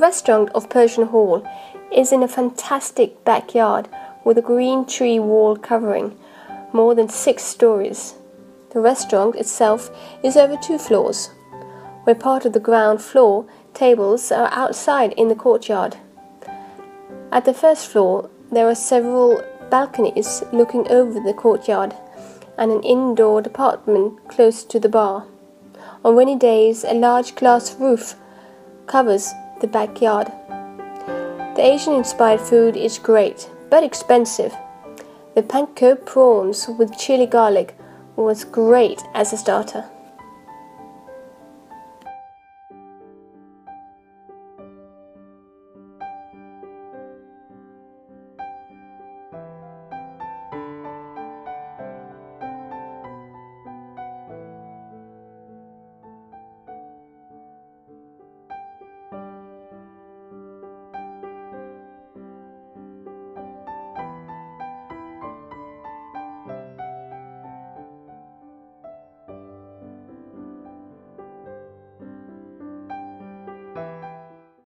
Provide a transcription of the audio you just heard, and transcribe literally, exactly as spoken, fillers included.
The restaurant of Pershing Hall is in a fantastic backyard with a green tree wall covering more than six stories. The restaurant itself is over two floors, where part of the ground floor tables are outside in the courtyard. At the first floor, there are several balconies looking over the courtyard and an indoor apartment close to the bar. On rainy days, a large glass roof covers the backyard. The Asian-inspired food is great, but expensive. The panko prawns with chili garlic was great as a starter.